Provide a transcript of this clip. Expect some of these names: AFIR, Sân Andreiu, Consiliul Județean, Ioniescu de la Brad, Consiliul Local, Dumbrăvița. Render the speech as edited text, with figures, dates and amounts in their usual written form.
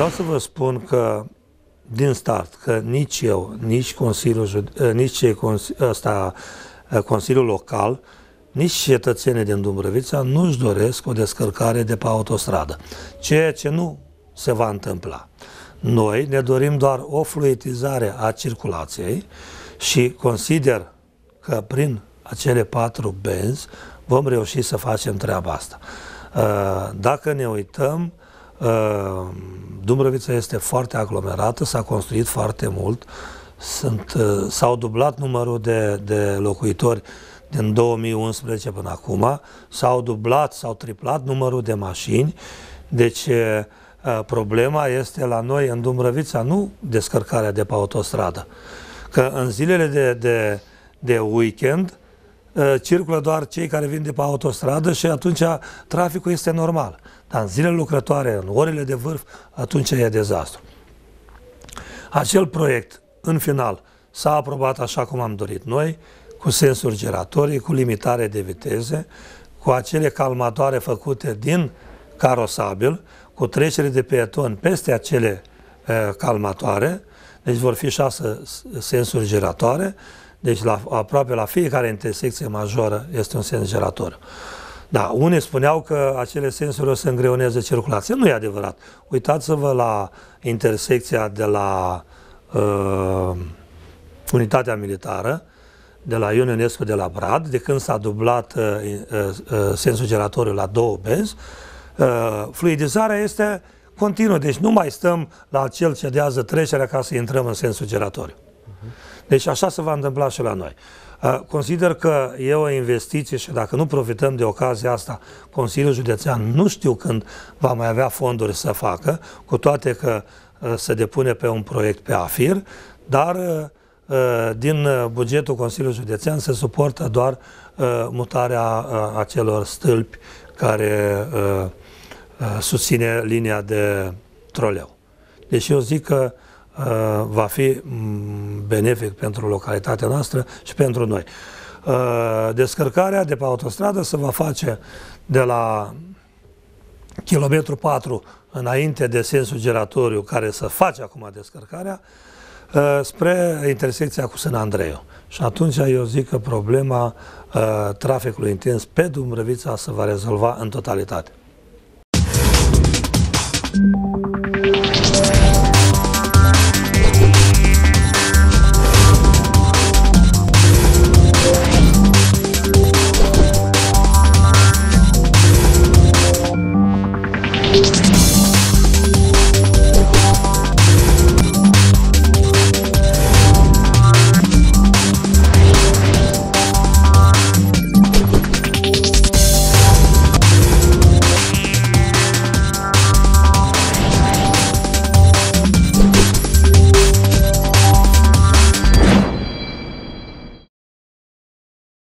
Vreau să vă spun că din start, că nici eu, nici Consiliul Local, nici cetățenii din Dumbrăvița nu-și doresc o descărcare de pe autostradă, ceea ce nu se va întâmpla. Noi ne dorim doar o fluidizare a circulației și consider că prin acele 4 benzi vom reuși să facem treaba asta. Dacă ne uităm, Dumbrăvița este foarte aglomerată, s-a construit foarte mult, s-au dublat numărul de locuitori din 2011 până acum, s-au dublat, s-au triplat numărul de mașini, deci problema este la noi în Dumbrăvița, nu descărcarea de pe autostradă, că în zilele de weekend circulă doar cei care vin de pe autostradă și atunci traficul este normal. Dar în zilele lucrătoare, în orele de vârf, atunci e dezastru. Acel proiect, în final, s-a aprobat așa cum am dorit noi, cu sensuri giratorii, cu limitare de viteze, cu acele calmatoare făcute din carosabil, cu trecere de peatoni peste acele calmatoare, deci vor fi 6 sensuri giratoare, deci aproape la fiecare intersecție majoră este un sens girator. Da, unii spuneau că acele sensuri o să îngreuneze circulația. Nu e adevărat. Uitați-vă la intersecția de la unitatea militară, de la Ioniescu de la Brad, de când s-a dublat sensul giratoriu la 2 benzi, fluidizarea este continuă, deci nu mai stăm la acel ce cedează trecerea ca să intrăm în sensul giratoriu. Deci așa se va întâmpla și la noi. Consider că e o investiție și dacă nu profităm de ocazia asta, Consiliul Județean nu știu când va mai avea fonduri să facă, cu toate că se depune pe un proiect pe AFIR, dar din bugetul Consiliului Județean se suportă doar mutarea acelor stâlpi care susține linia de troleu. Deci eu zic că va fi benefic pentru localitatea noastră și pentru noi. Descărcarea de pe autostradă se va face de la kilometru 4 înainte de sensul giratoriu care se face acum descărcarea spre intersecția cu Sân Andreiu. Și atunci eu zic că problema traficului intens pe Dumbrăvița se va rezolva în totalitate.